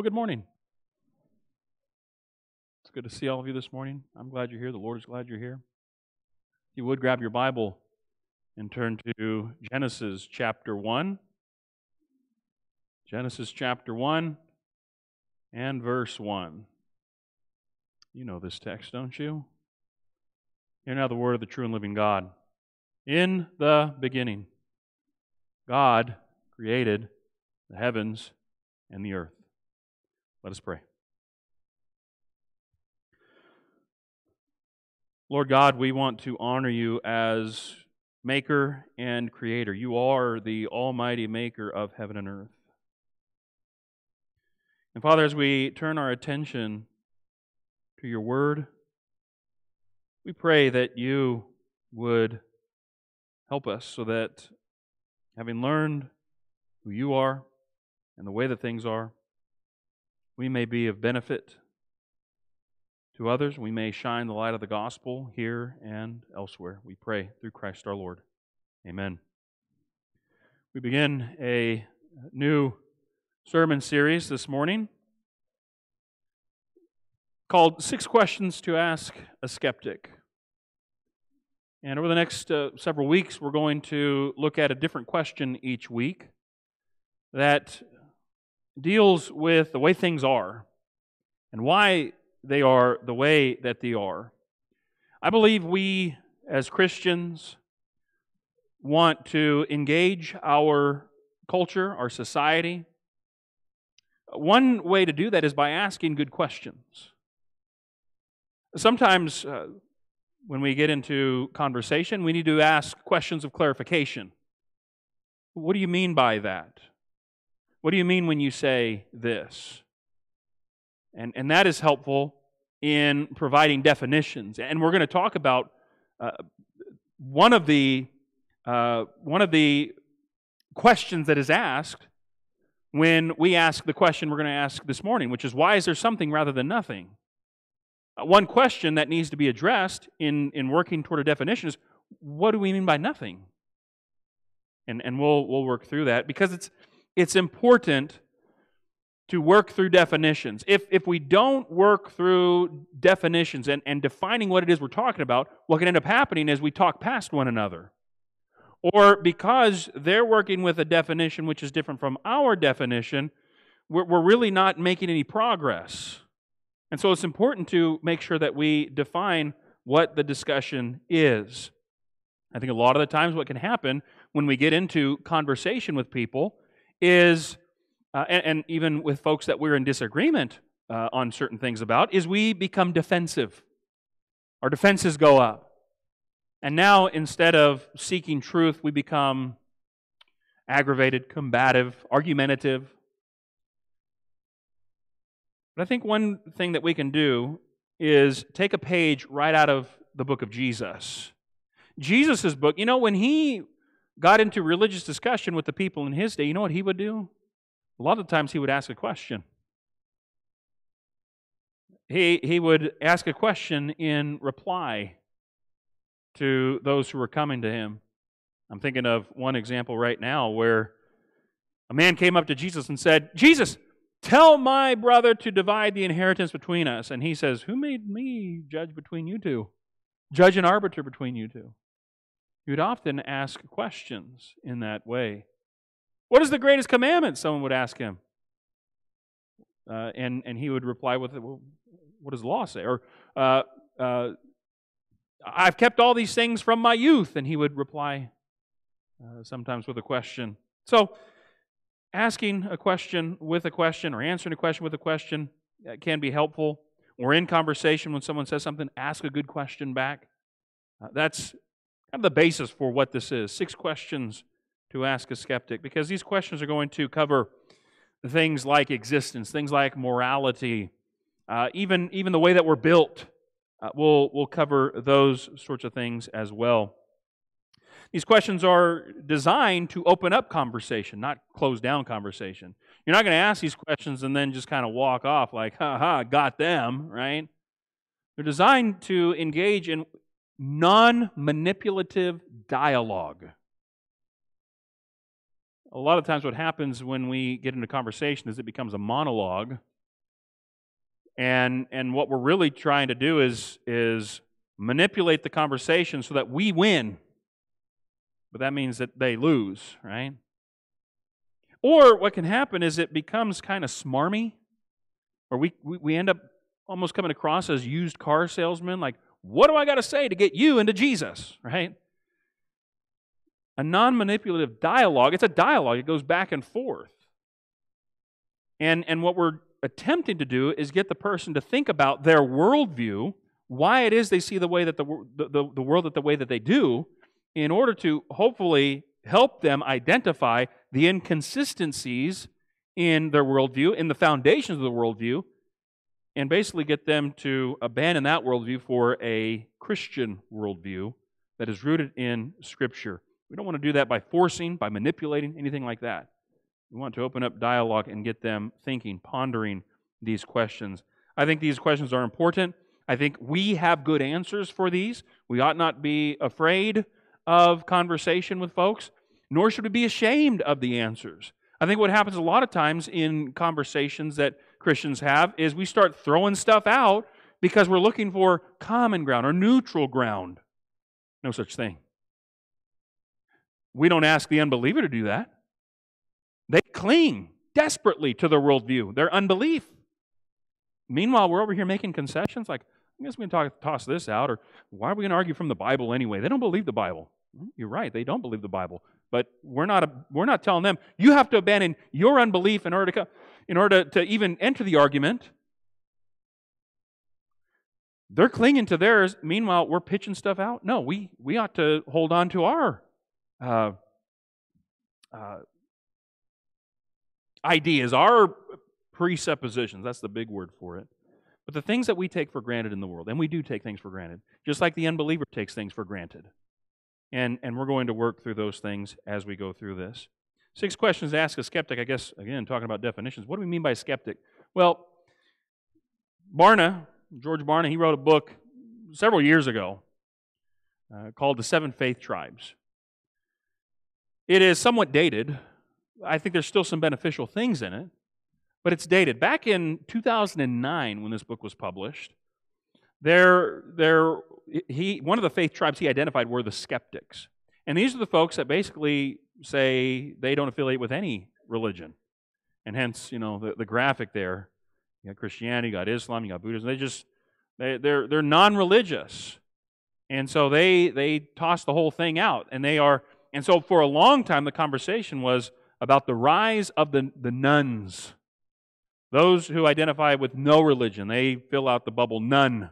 Well, good morning. It's good to see all of you this morning. I'm glad you're here. The Lord is glad you're here. If you would, grab your Bible and turn to Genesis chapter 1. Genesis chapter 1 and verse 1. You know this text, don't you? Hear now the word of the true and living God. In the beginning, God created the heavens and the earth. Let us pray. Lord God, we want to honor you as Maker and Creator. You are the Almighty Maker of heaven and earth. And Father, as we turn our attention to your Word, we pray that you would help us so that, having learned who you are and the way that things are, we may be of benefit to others. We may shine the light of the gospel here and elsewhere. We pray through Christ our Lord. Amen. We begin a new sermon series this morning called 6 Questions to Ask a Skeptic. And over the next several weeks, we're going to look at a different question each week that deals with the way things are and why they are the way that they are. I believe we, as Christians, want to engage our culture, our society. One way to do that is by asking good questions. Sometimes, when we get into conversation, we need to ask questions of clarification. What do you mean by that? What do you mean when you say this? And that is helpful in providing definitions. And we're going to talk about one of the questions that is asked when we ask the question we're going to ask this morning, which is, why is there something rather than nothing? One question that needs to be addressed in working toward a definition is, what do we mean by nothing? And we'll work through that, because it's important to work through definitions. If we don't work through definitions and defining what it is we're talking about, what can end up happening is we talk past one another. Or because they're working with a definition which is different from our definition, we're really not making any progress. And so it's important to make sure that we define what the discussion is. I think a lot of the times what can happen when we get into conversation with people is, and even with folks that we're in disagreement on certain things about, is we become defensive. Our defenses go up. And now, instead of seeking truth, we become aggravated, combative, argumentative. But I think one thing that we can do is take a page right out of the book of Jesus. Jesus' book, you know, when he got into religious discussion with the people in his day, you know what he would do? A lot of times he would ask a question. He would ask a question in reply to those who were coming to him. I'm thinking of one example right now where a man came up to Jesus and said, "Jesus, tell my brother to divide the inheritance between us." And he says, "Who made me judge between you two? Judge and arbiter between you two?" He would often ask questions in that way. "What is the greatest commandment?" someone would ask him. And he would reply with, "Well, what does the law say?" Or, "I've kept all these things from my youth." And he would reply sometimes with a question. So asking a question with a question, or answering a question with a question, can be helpful. Or in conversation, when someone says something, ask a good question back. That's kind of the basis for what this is. 6 questions to ask a skeptic, because these questions are going to cover things like existence, things like morality, even the way that we're built. We'll cover those sorts of things as well. These questions are designed to open up conversation, not close down conversation. You're not going to ask these questions and then just kind of walk off like, "Ha ha, got them," right? They're designed to engage in non-manipulative dialogue. A lot of times what happens when we get into conversation is it becomes a monologue, And what we're really trying to do is manipulate the conversation so that we win. But that means that they lose, right? Or what can happen is it becomes kind of smarmy, or we end up almost coming across as used car salesmen, like, what do I got to say to get you into Jesus, right? A non-manipulative dialogue, it's a dialogue, it goes back and forth. And what we're attempting to do is get the person to think about their worldview, why it is they see the way that the world that the way that they do, in order to hopefully help them identify the inconsistencies in their worldview, in the foundations of the worldview, and basically get them to abandon that worldview for a Christian worldview that is rooted in Scripture. We don't want to do that by forcing, by manipulating, anything like that. We want to open up dialogue and get them thinking, pondering these questions. I think these questions are important. I think we have good answers for these. We ought not be afraid of conversation with folks, nor should we be ashamed of the answers. I think what happens a lot of times in conversations that Christians have is we start throwing stuff out because we're looking for common ground or neutral ground. No such thing. We don't ask the unbeliever to do that. They cling desperately to their worldview, their unbelief. Meanwhile, we're over here making concessions like, I guess we can toss this out, or why are we going to argue from the Bible anyway? They don't believe the Bible. You're right, they don't believe the Bible. But we're not telling them, you have to abandon your unbelief in order to even enter the argument. They're clinging to theirs. Meanwhile, we're pitching stuff out. No, we ought to hold on to our ideas, our presuppositions. That's the big word for it. But the things that we take for granted in the world, and we do take things for granted, just like the unbeliever takes things for granted. And we're going to work through those things as we go through this. 6 questions to ask a skeptic. I guess, again, talking about definitions. What do we mean by skeptic? Well, George Barna, he wrote a book several years ago called The 7 Faith Tribes. It is somewhat dated. I think there's still some beneficial things in it, but it's dated. Back in 2009, when this book was published, one of the faith tribes he identified were the skeptics. And these are the folks that basically say they don't affiliate with any religion. And hence, you know, the graphic there. You got Christianity, you got Islam, you got Buddhism. They're non-religious. And so they toss the whole thing out. And so for a long time the conversation was about the rise of the nuns. Those who identify with no religion, they fill out the bubble none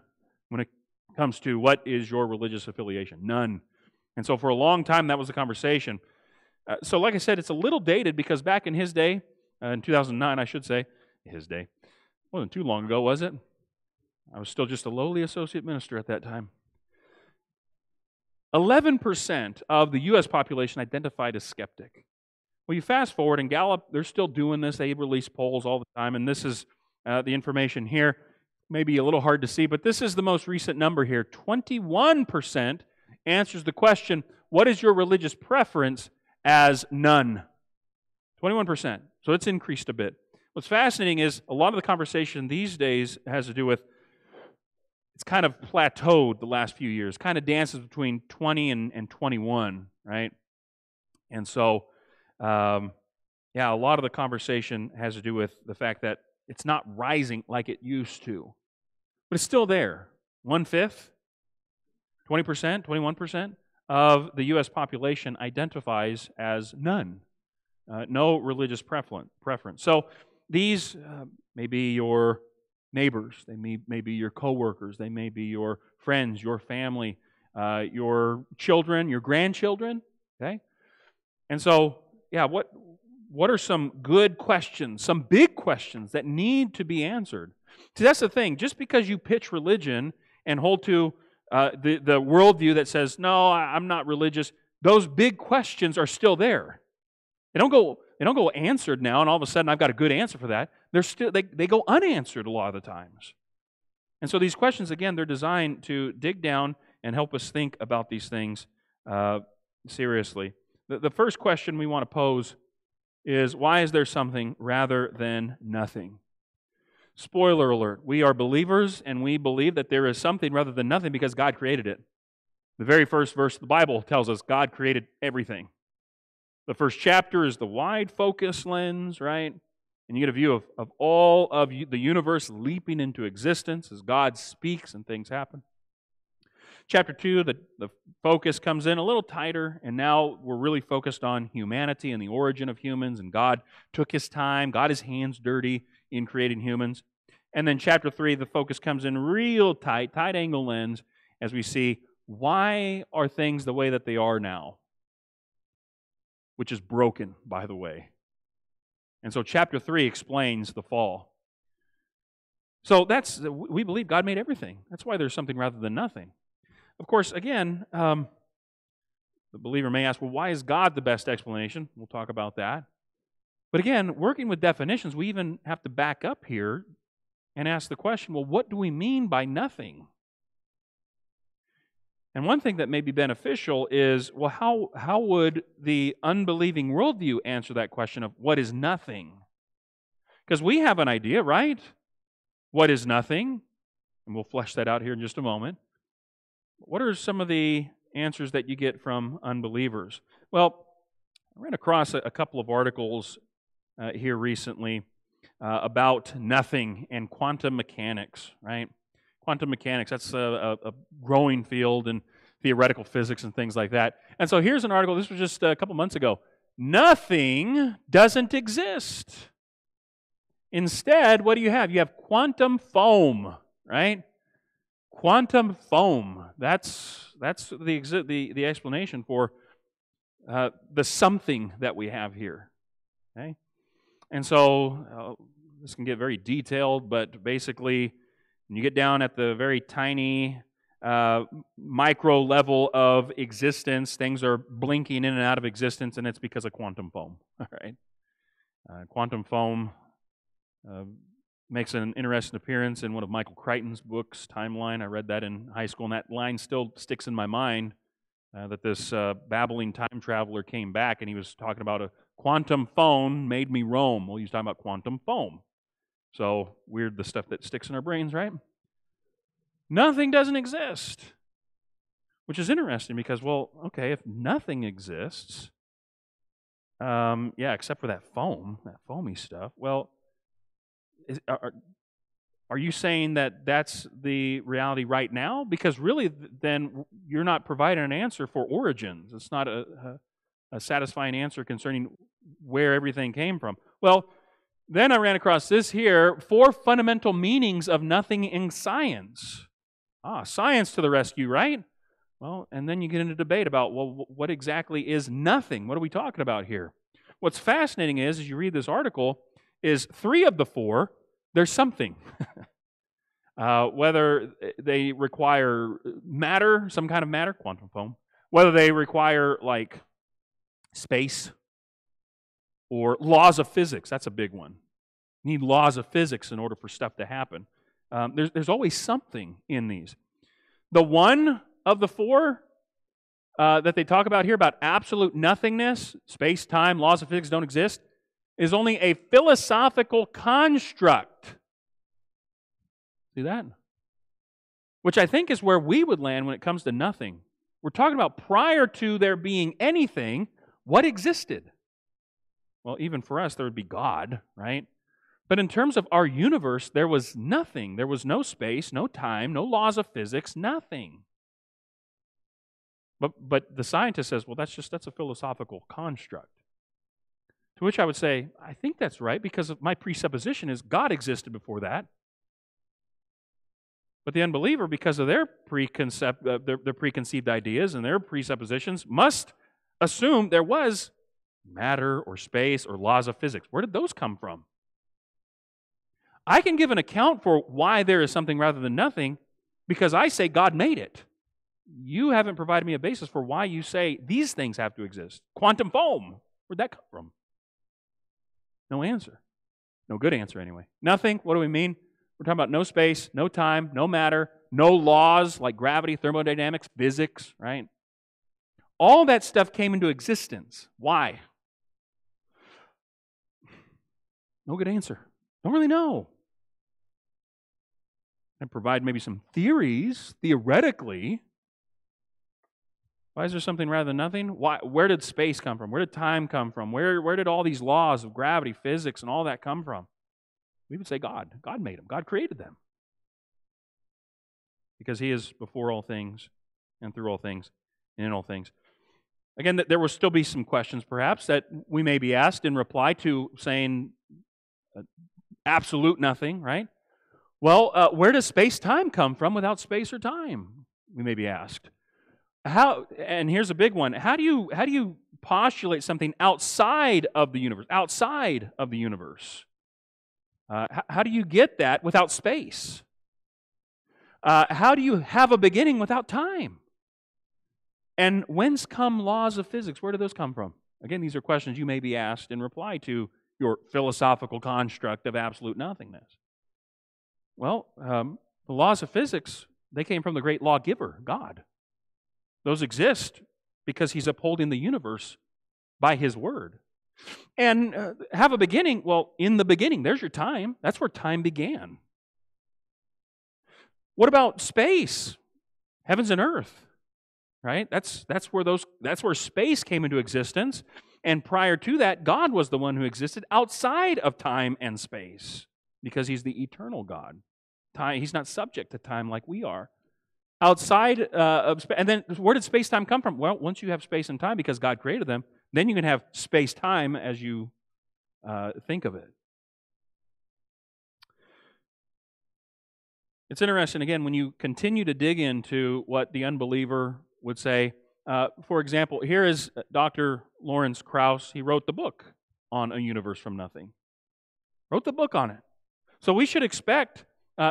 when it comes to what is your religious affiliation. None. And so for a long time, that was the conversation. So like I said, it's a little dated because back in his day, in 2009, I should say, his day, wasn't too long ago, was it? I was still just a lowly associate minister at that time. 11% of the U.S. population identified as skeptic. Well, you fast forward, and Gallup, they're still doing this. They release polls all the time, and this is the information here. Maybe a little hard to see, but this is the most recent number here. 21% answers the question, what is your religious preference, as none? 21%. So it's increased a bit. What's fascinating is a lot of the conversation these days has to do with, it's kind of plateaued the last few years, kind of dances between 20 and 21, right? And so yeah, a lot of the conversation has to do with the fact that it's not rising like it used to. But it's still there. 1/5, 20%, 21% of the U.S. population identifies as none. No religious preference. So these may be your neighbors. They may be your coworkers. They may be your friends, your family, your children, your grandchildren. Okay? And so, yeah, what are some good questions, some big questions that need to be answered? See, that's the thing. Just because you pitch religion and hold to the worldview that says, no, I'm not religious, those big questions are still there. They don't go answered now, and all of a sudden I've got a good answer for that. They go unanswered a lot of the times. And so these questions, again, they're designed to dig down and help us think about these things seriously. The first question we want to pose is, why is there something rather than nothing? Spoiler alert, we are believers and we believe that there is something rather than nothing because God created it. The very first verse of the Bible tells us God created everything. The first chapter is the wide focus lens, right? And you get a view of all of the universe leaping into existence as God speaks and things happen. Chapter 2, the focus comes in a little tighter, and now we're really focused on humanity and the origin of humans, and God took His time, got His hands dirty in creating humans. And then chapter 3, the focus comes in real tight, tight angle lens, as we see why are things the way that they are now, which is broken, by the way. And so chapter 3 explains the fall. So we believe God made everything. That's why there's something rather than nothing. Of course, again, the believer may ask, well, why is God the best explanation? We'll talk about that. But again, working with definitions, we even have to back up here and ask the question, well, what do we mean by nothing? And one thing that may be beneficial is, well, how would the unbelieving worldview answer that question of what is nothing? Because we have an idea, right? What is nothing? And we'll flesh that out here in just a moment. What are some of the answers that you get from unbelievers? Well, I ran across a couple of articles here recently about nothing and quantum mechanics, right? Quantum mechanics, that's a growing field in theoretical physics and things like that. And so here's an article, this was just a couple months ago. Nothing doesn't exist. Instead, what do you have? You have quantum foam, right? Quantum foam, that's the explanation for the something that we have here, okay? And so this can get very detailed, but basically when you get down at the very tiny micro level of existence, things are blinking in and out of existence, and it's because of quantum foam, all right? Quantum foam makes an interesting appearance in one of Michael Crichton's books, Timeline. I read that in high school, and that line still sticks in my mind, that this babbling time traveler came back, and he was talking about a quantum phone made me roam. Well, he was talking about quantum foam. So weird, the stuff that sticks in our brains, right? Nothing doesn't exist, which is interesting because, well, okay, if nothing exists, yeah, except for that foam, that foamy stuff, well, are you saying that that's the reality right now? Because really, then you're not providing an answer for origins. It's not a satisfying answer concerning where everything came from. Well, then I ran across this here, 4 fundamental meanings of nothing in science. Ah, science to the rescue, right? Well, and then you get into debate about, well, what exactly is nothing? What are we talking about here? What's fascinating is, as you read this article, is 3 of the 4, there's something. Whether they require matter, some kind of matter, quantum foam, whether they require like space or laws of physics, that's a big one. You need laws of physics in order for stuff to happen. There's always something in these. The 1 of the 4 that they talk about here about absolute nothingness, space, time, laws of physics don't exist, is only a philosophical construct. See that? Which I think is where we would land when it comes to nothing. We're talking about prior to there being anything, what existed? Well, even for us, there would be God, right? But in terms of our universe, there was nothing. There was no space, no time, no laws of physics, nothing. But the scientist says, well, that's a philosophical construct. To which I would say, I think that's right, because my presupposition is God existed before that. But the unbeliever, because of their preconceived ideas and their presuppositions, must assume there was matter or space or laws of physics. Where did those come from? I can give an account for why there is something rather than nothing because I say God made it. You haven't provided me a basis for why you say these things have to exist. Quantum foam, where'd that come from? No answer. No good answer, anyway. Nothing, what do we mean? We're talking about no space, no time, no matter, no laws like gravity, thermodynamics, physics, right? All that stuff came into existence. Why? No good answer. Don't really know. and provide maybe some theories, theoretically. Why is there something rather than nothing? Why, where did space come from? Where did time come from? Where did all these laws of gravity, physics, and all that come from? We would say God. God made them. God created them. Because He is before all things, and through all things, and in all things. Again, there will still be some questions, perhaps, that we may be asked in reply to saying absolute nothing, right? Well, where does space-time come from without space or time? We may be asked. How, and here's a big one, how do you postulate something outside of the universe? Outside of the universe. How do you get that without space? How do you have a beginning without time? And whence come laws of physics? Where do those come from? Again, these are questions you may be asked in reply to your philosophical construct of absolute nothingness. Well, the laws of physics, they came from the great lawgiver, God. Those exist because He's upholding the universe by His word. And have a beginning, well, in the beginning, there's your time. That's where time began. What about space? Heavens and earth, right? That's where space came into existence. And prior to that, God was the one who existed outside of time and space because He's the eternal God. Time, He's not subject to time like we are. Outside of space, and then where did space-time come from? Well, once you have space and time, because God created them, then you can have space-time as you think of it. It's interesting, again, when you continue to dig into what the unbeliever would say. For example, here is Dr. Lawrence Krauss. He wrote the book on A Universe from Nothing. Wrote the book on it. So we should expect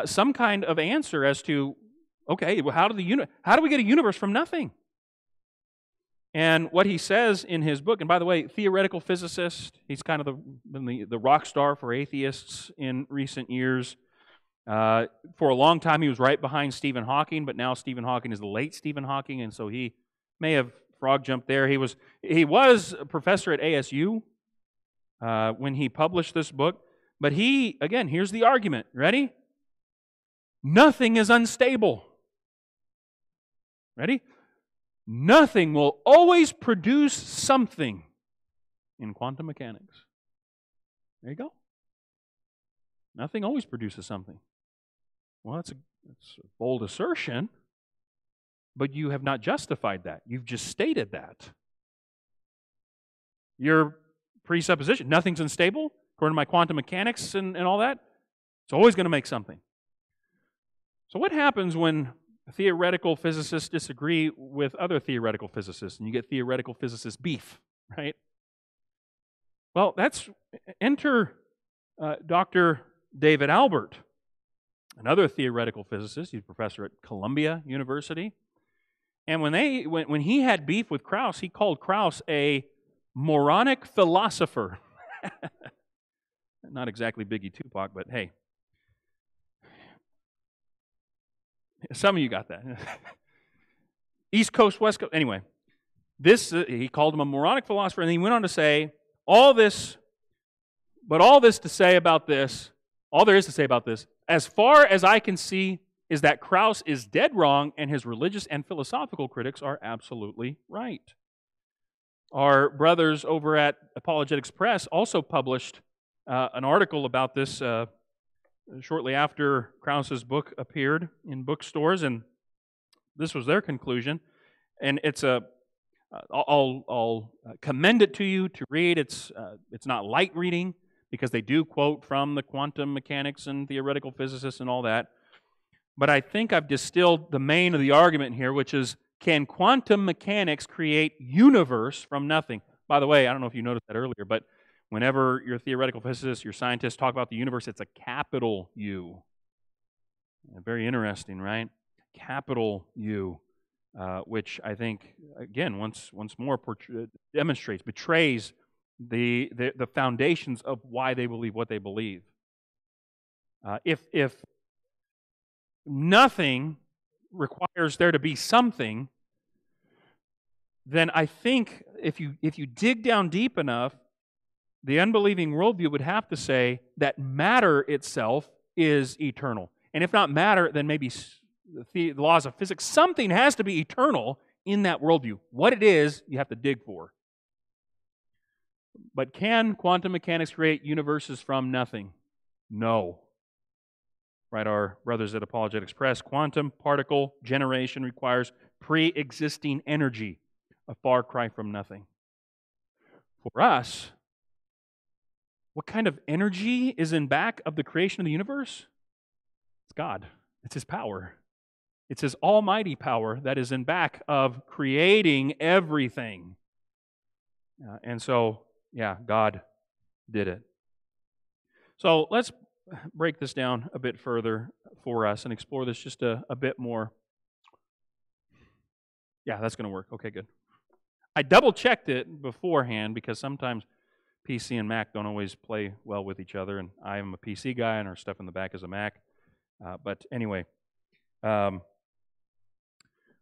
some kind of answer as to, okay, well, how do we get a universe from nothing? And what he says in his book, and by the way, theoretical physicist, he's kind of been the rock star for atheists in recent years. For a long time, he was right behind Stephen Hawking, but now Stephen Hawking is the late Stephen Hawking, and so he may have frog jumped there. He was a professor at ASU when he published this book, but he, again, here's the argument. Ready? Nothing is unstable. Ready? Nothing will always produce something in quantum mechanics. There you go. Nothing always produces something. Well, that's a bold assertion, but you have not justified that. You've just stated that. Your presupposition, nothing's unstable, according to my quantum mechanics and all that, it's always going to make something. So what happens when theoretical physicists disagree with other theoretical physicists and you get theoretical physicist beef, right? Well, enter Dr. David Albert, another theoretical physicist. He's a professor at Columbia University. And when he had beef with Krauss, he called Krauss a moronic philosopher. Not exactly Biggie Tupac, but hey. Some of you got that. East Coast, West Coast. Anyway, he called him a moronic philosopher, and he went on to say, all there is to say about this, as far as I can see, is that Krauss is dead wrong, and his religious and philosophical critics are absolutely right. Our brothers over at Apologetics Press also published an article about this shortly after Krauss's book appeared in bookstores, and this was their conclusion. And I'll commend it to you to read. It's not light reading because they do quote from the quantum mechanics and theoretical physicists and all that. But I think I've distilled the main of the argument here, which is, can quantum mechanics create universe from nothing? By the way, I don't know if you noticed that earlier, but whenever your theoretical physicists, your scientists talk about the universe, it's a capital U. Very interesting, right? Capital U, which I think, again, once more demonstrates, betrays the foundations of why they believe what they believe. If nothing requires there to be something, then I think if you dig down deep enough, the unbelieving worldview would have to say that matter itself is eternal. And if not matter, then maybe the laws of physics. Something has to be eternal in that worldview. What it is, you have to dig for. But can quantum mechanics create universes from nothing? No. Right, our brothers at Apologetics Press, quantum particle generation requires pre-existing energy, a far cry from nothing. For us, what kind of energy is in back of the creation of the universe? It's God. It's His power. It's His almighty power that is in back of creating everything. And so, yeah, God did it. So let's break this down a bit further for us and explore this just a bit more. Yeah, that's going to work. Okay, good. I double-checked it beforehand because sometimes PC and Mac don't always play well with each other, and I am a PC guy, and our stuff in the back is a Mac. But anyway,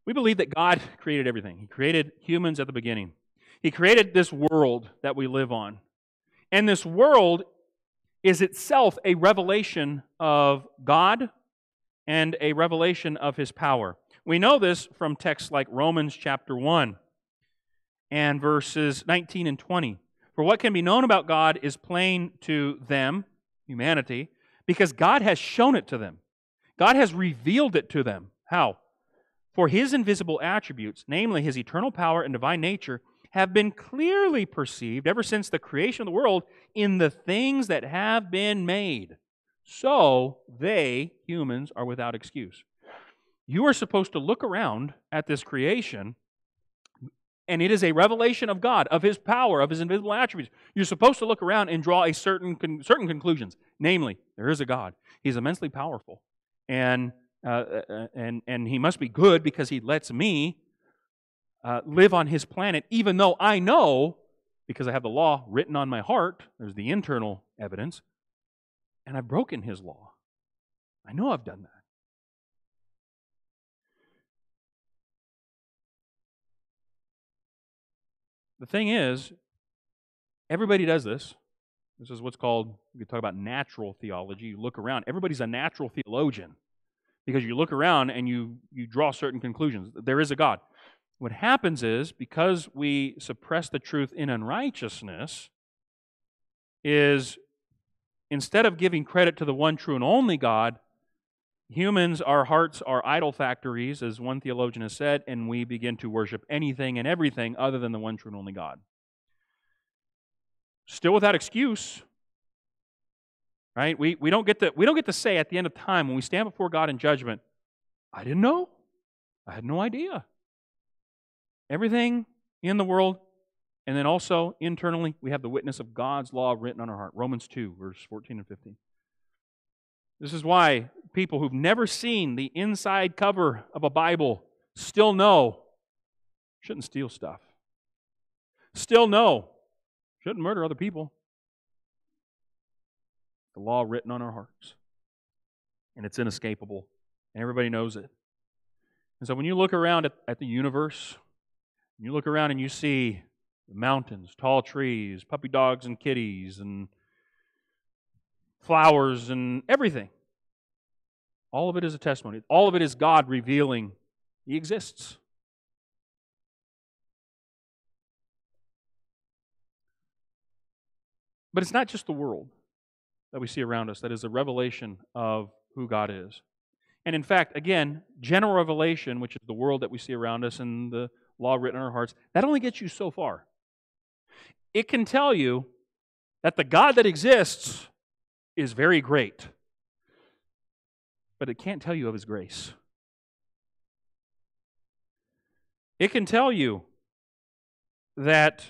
we believe that God created everything. He created humans at the beginning. He created this world that we live on. And this world is itself a revelation of God and a revelation of His power. We know this from texts like Romans chapter 1 and verses 19 and 20. For what can be known about God is plain to them, humanity, because God has shown it to them. God has revealed it to them. How? For His invisible attributes, namely His eternal power and divine nature, have been clearly perceived ever since the creation of the world in the things that have been made. So they, humans, are without excuse. You are supposed to look around at this creation, and it is a revelation of God, of His power, of His invisible attributes. You're supposed to look around and draw a certain conclusions. Namely, there is a God. He's immensely powerful, and He must be good because He lets me live on His planet, even though I know, because I have the law written on my heart, there's the internal evidence, and I've broken His law. I know I've done that. The thing is, everybody does this. This is what's called, we could talk about natural theology. You look around. Everybody's a natural theologian because you look around and you draw certain conclusions. There is a God. What happens is, because we suppress the truth in unrighteousness, is instead of giving credit to the one true and only God, humans, our hearts are idol factories, as one theologian has said, and we begin to worship anything and everything other than the one true and only God. Still without excuse, right? We don't get to say at the end of time when we stand before God in judgment, I didn't know. I had no idea. Everything in the world, and then also internally, we have the witness of God's law written on our heart. Romans 2, verse 14 and 15. This is why people who've never seen the inside cover of a Bible still know, shouldn't steal stuff. Still know, shouldn't murder other people. The law written on our hearts. And it's inescapable. And everybody knows it. And so when you look around at the universe, you look around and you see mountains, tall trees, puppy dogs and kitties, and flowers and everything. All of it is a testimony. All of it is God revealing He exists. But it's not just the world that we see around us that is a revelation of who God is. And in fact, again, general revelation, which is the world that we see around us and the law written in our hearts, that only gets you so far. It can tell you that the God that exists is very great, but it can't tell you of His grace. It can tell you that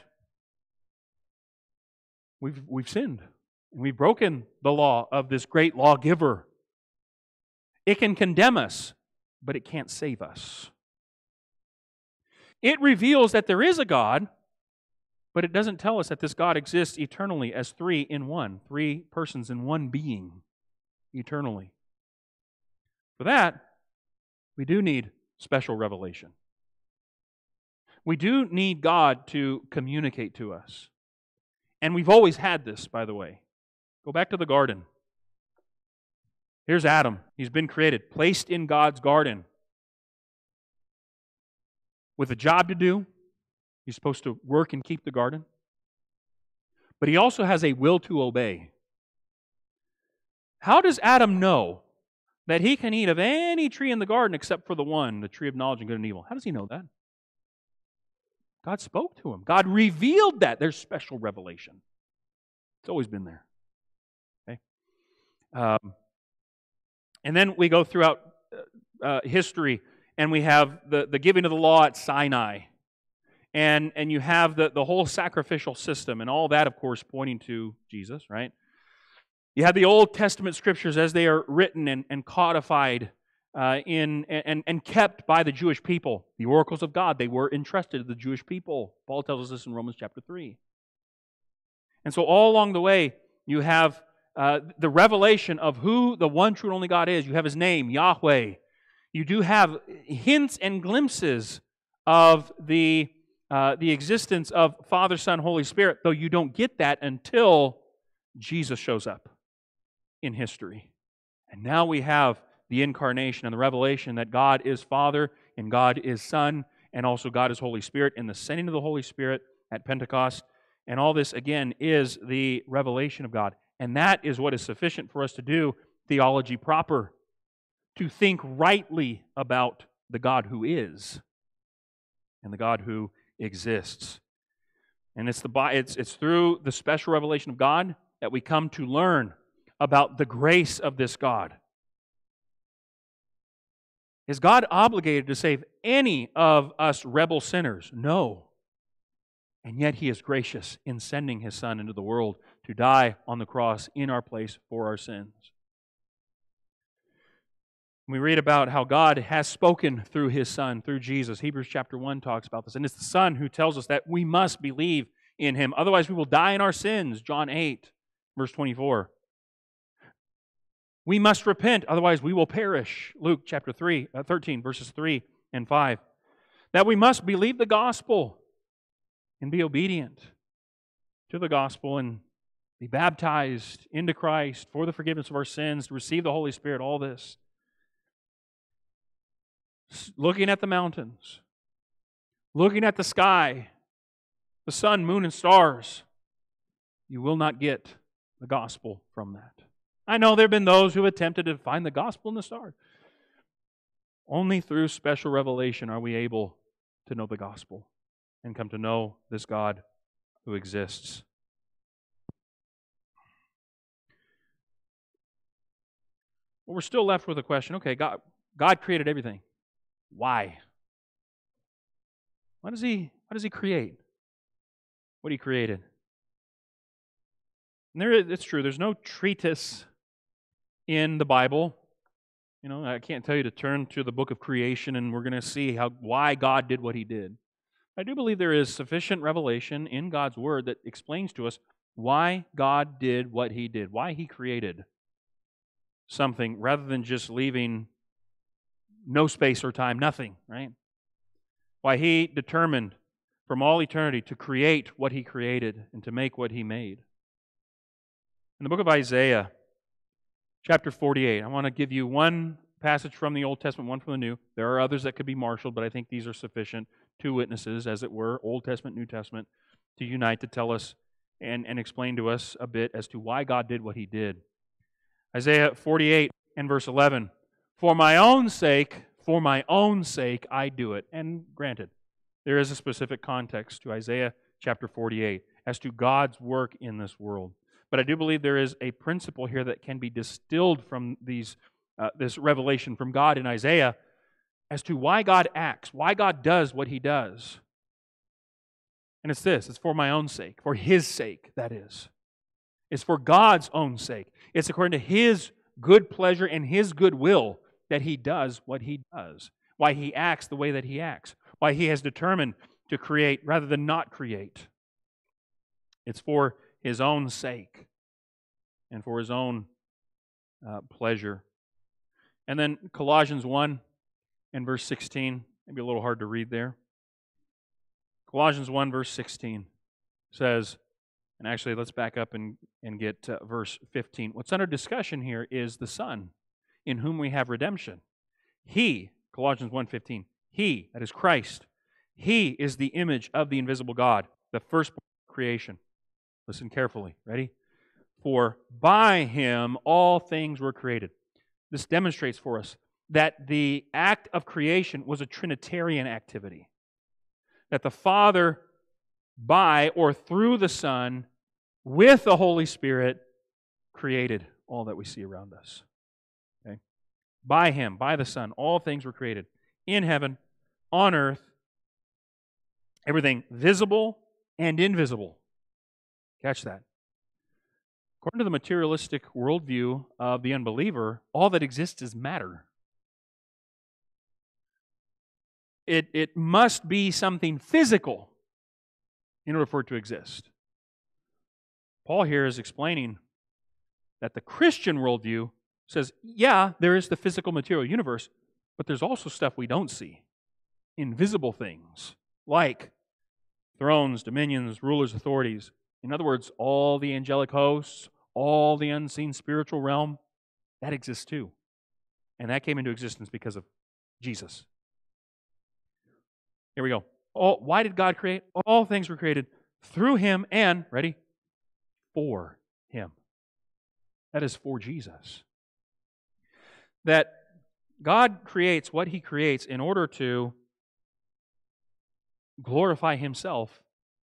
we've sinned and we've broken the law of this great lawgiver. It can condemn us, but it can't save us. It reveals that there is a God, but it doesn't tell us that this God exists eternally as three in one, three persons in one being, eternally. For that, we do need special revelation. We do need God to communicate to us. And we've always had this, by the way. Go back to the garden. Here's Adam. He's been created, placed in God's garden with a job to do. He's supposed to work and keep the garden. But he also has a will to obey. How does Adam know that he can eat of any tree in the garden except for the one, the tree of knowledge of good and evil? How does he know that? God spoke to him. God revealed that. There's special revelation. It's always been there. Okay? And then we go throughout history, and we have the giving of the law at Sinai. And you have the whole sacrificial system, and all that, of course, pointing to Jesus, right? You have the Old Testament scriptures as they are written and codified and kept by the Jewish people. The oracles of God, they were entrusted to the Jewish people. Paul tells us this in Romans chapter 3. And so all along the way, you have the revelation of who the one true and only God is. You have His name, Yahweh. You do have hints and glimpses of the existence of Father, Son, Holy Spirit, though you don't get that until Jesus shows up in history. And now we have the incarnation and the revelation that God is Father and God is Son and also God is Holy Spirit, and the sending of the Holy Spirit at Pentecost. And all this, again, is the revelation of God. And that is what is sufficient for us to do theology proper, to think rightly about the God who is and the God who exists. And it's through the special revelation of God that we come to learn about the grace of this God. Is God obligated to save any of us rebel sinners? No. And yet He is gracious in sending His Son into the world to die on the cross in our place for our sins. We read about how God has spoken through His Son, through Jesus. Hebrews chapter 1 talks about this. And it's the Son who tells us that we must believe in Him. Otherwise, we will die in our sins. John 8, verse 24. We must repent, otherwise we will perish. Luke chapter 13, verses 3 and 5. That we must believe the gospel and be obedient to the gospel and be baptized into Christ for the forgiveness of our sins, to receive the Holy Spirit, all this. Looking at the mountains, looking at the sky, the sun, moon, and stars, you will not get the gospel from that. I know there have been those who have attempted to find the gospel in the stars. Only through special revelation are we able to know the gospel and come to know this God who exists. Well, we're still left with a question. Okay, God created everything. Why? Why does He create what He created? And it's true, there's no treatise in the Bible. You know, I can't tell you to turn to the book of creation and we're going to see why God did what He did. I do believe there is sufficient revelation in God's Word that explains to us why God did what He did, why He created something rather than just leaving no space or time, nothing, right? Why He determined from all eternity to create what He created and to make what He made. In the book of Isaiah, chapter 48, I want to give you one passage from the Old Testament, one from the New. There are others that could be marshaled, but I think these are sufficient. Two witnesses, as it were, Old Testament, New Testament, to unite to tell us and explain to us a bit as to why God did what He did. Isaiah 48 and verse 11. For my own sake, I do it. And granted, there is a specific context to Isaiah chapter 48 as to God's work in this world. But I do believe there is a principle here that can be distilled from this revelation from God in Isaiah as to why God acts, why God does what He does. And it's this, it's for my own sake, for His sake, that is. It's for God's own sake. It's according to His good pleasure and His good will that He does what He does, why He acts the way that He acts, why He has determined to create rather than not create. It's for His own sake and for His own pleasure. And then Colossians 1 and verse 16, maybe a little hard to read there. Colossians 1 verse 16 says, and actually let's back up and get verse 15. What's under discussion here is the Son. in whom we have redemption. He, Colossians 1:15, He, that is Christ, He is the image of the invisible God, the firstborn of creation. Listen carefully. Ready? For by Him all things were created. This demonstrates for us that the act of creation was a Trinitarian activity. That the Father, by or through the Son, with the Holy Spirit, created all that we see around us. Okay? By Him, by the Son, all things were created in heaven, on earth, everything visible and invisible. Catch that. According to the materialistic worldview of the unbeliever, all that exists is matter. It must be something physical in order for it to exist. Paul here is explaining that the Christian worldview says, yeah, there is the physical material universe, but there's also stuff we don't see. Invisible things like thrones, dominions, rulers, authorities. In other words, all the angelic hosts, all the unseen spiritual realm, that exists too. And that came into existence because of Jesus. Here we go. Oh, why did God create? All things were created through Him and, ready, for Him. That is for Jesus. That God creates what He creates in order to glorify Himself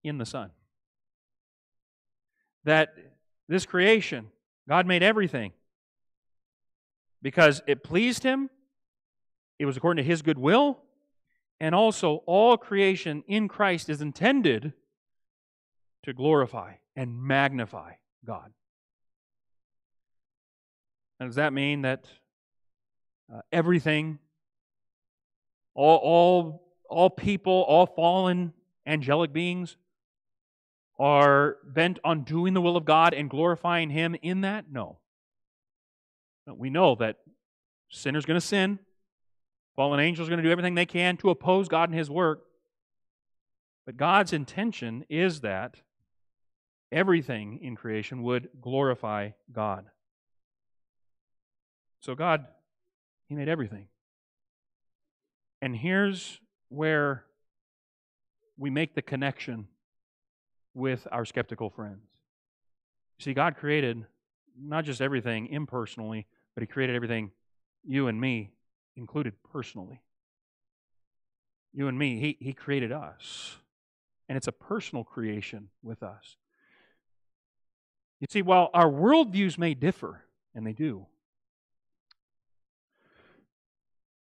in the Son. That this creation, God made everything because it pleased Him, it was according to His good will, and also all creation in Christ is intended to glorify and magnify God. And does that mean that everything, all people, all fallen angelic beings are bent on doing the will of God and glorifying Him in that? No. We know that sinner's going to sin. Fallen angels are going to do everything they can to oppose God and His work. But God's intention is that everything in creation would glorify God. So God, He made everything. And here's where we make the connection with our skeptical friends. See, God created not just everything impersonally, but He created everything, you and me included, personally. You and me, He created us. And it's a personal creation with us. You see, while our worldviews may differ, and they do,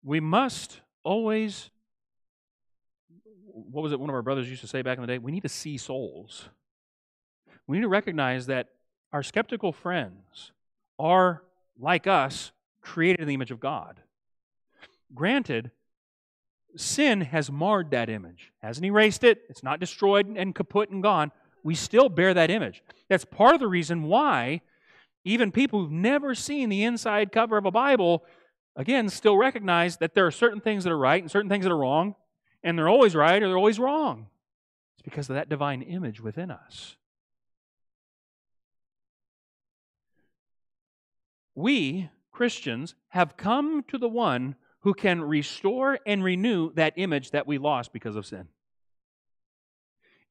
we must always, what was it one of our brothers used to say back in the day? We need to see souls. We need to recognize that our skeptical friends are, like us, created in the image of God. Granted, sin has marred that image. Hasn't erased it. It's not destroyed and kaput and gone. We still bear that image. That's part of the reason why even people who've never seen the inside cover of a Bible, again, still recognize that there are certain things that are right and certain things that are wrong, and they're always right or they're always wrong. It's because of that divine image within us. We, Christians, have come to the one who can restore and renew that image that we lost because of sin.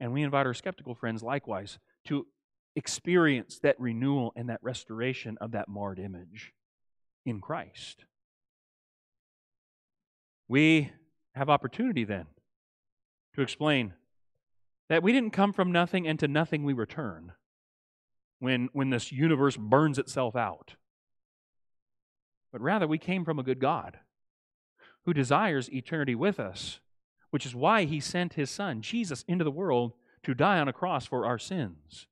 And we invite our skeptical friends likewise to experience that renewal and that restoration of that marred image in Christ. We have opportunity then to explain that we didn't come from nothing and to nothing we return when this universe burns itself out. But rather we came from a good God who desires eternity with us, which is why He sent His Son, Jesus, into the world to die on a cross for our sins.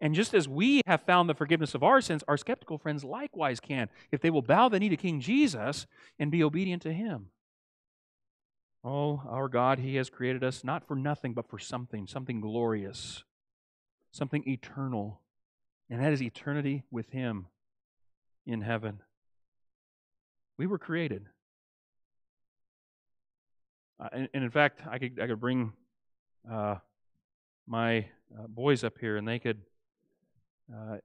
And just as we have found the forgiveness of our sins, our skeptical friends likewise can, if they will bow the knee to King Jesus and be obedient to Him. Oh, our God, He has created us not for nothing, but for something, something glorious, something eternal, and that is eternity with Him in heaven. We were created. And in fact, I could bring my boys up here, and they could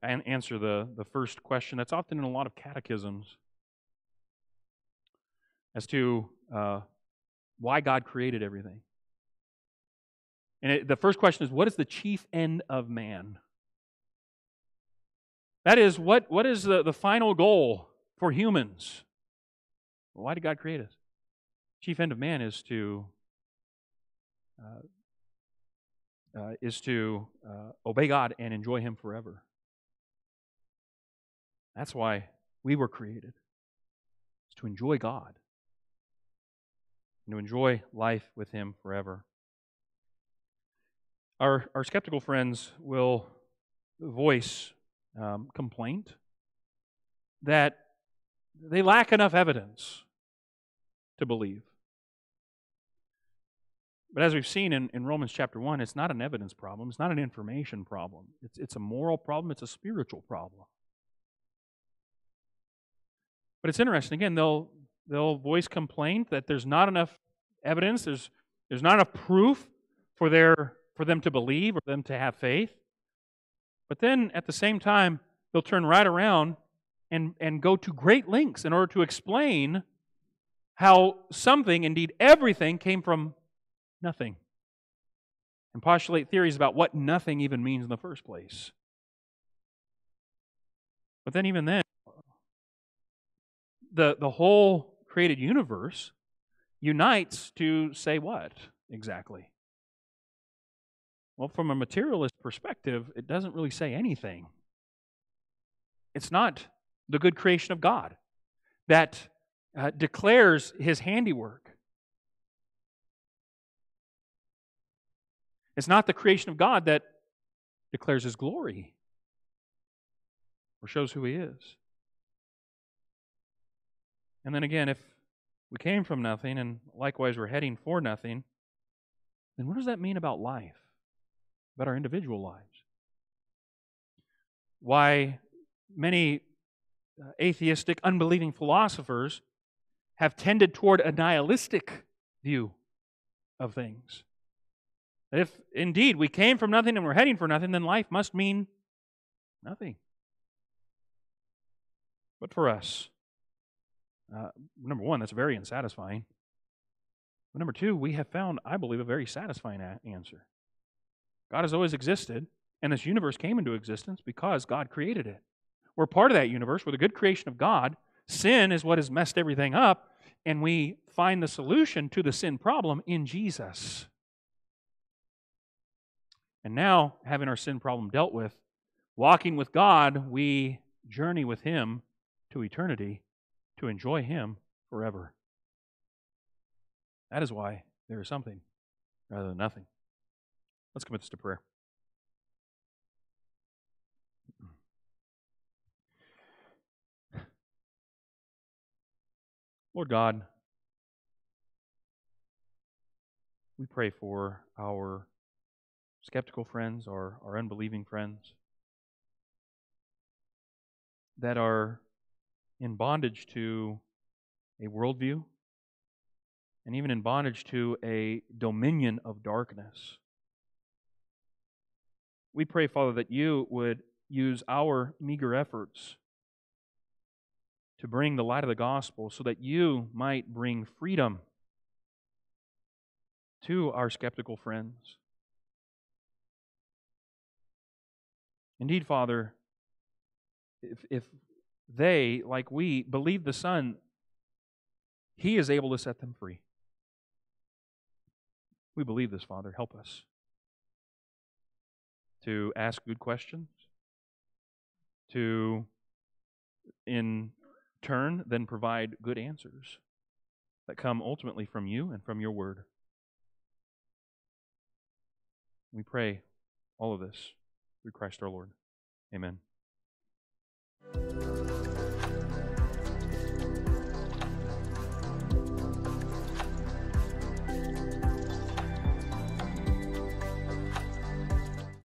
answer the first question that's often in a lot of catechisms. as to why God created everything. And the first question is, what is the chief end of man? That is, what is the final goal for humans? Well, why did God create us? The chief end of man is to obey God and enjoy Him forever. That's why we were created, is to enjoy God and to enjoy life with Him forever. Our skeptical friends will voice complaint that they lack enough evidence to believe. But as we've seen in Romans chapter 1, it's not an evidence problem. It's not an information problem. It's a moral problem. It's a spiritual problem. But it's interesting. Again, they'll voice complaint that there's not enough evidence, there's not enough proof for them to believe or for them to have faith. But then at the same time, they'll turn right around and go to great lengths in order to explain how something, indeed everything, came from nothing. And postulate theories about what nothing even means in the first place. But then even then, the whole created universe unites to say what exactly? Well, from a materialist perspective, it doesn't really say anything. It's not the good creation of God that declares His handiwork. It's not the creation of God that declares His glory or shows who He is. And then again, if we came from nothing and likewise we're heading for nothing, then what does that mean about life, about our individual lives? Why many atheistic, unbelieving philosophers have tended toward a nihilistic view of things. That if indeed we came from nothing and we're heading for nothing, then life must mean nothing. But for us, number one, that's very unsatisfying. But number two, we have found, I believe, a very satisfying answer. God has always existed, and this universe came into existence because God created it. We're part of that universe. We're the good creation of God. Sin is what has messed everything up, and we find the solution to the sin problem in Jesus. And now, having our sin problem dealt with, walking with God, we journey with Him to eternity, to enjoy Him forever. That is why there is something rather than nothing. Let's commit this to prayer. Lord God, we pray for our skeptical friends, our unbelieving friends that are in bondage to a worldview, and even in bondage to a dominion of darkness. We pray, Father, that You would use our meager efforts to bring the light of the gospel so that You might bring freedom to our skeptical friends. Indeed, Father, if they, like we, believe the Son, He is able to set them free. We believe this, Father. Help us to ask good questions, to, in turn, then provide good answers that come ultimately from You and from Your Word. We pray all of this through Christ our Lord. Amen.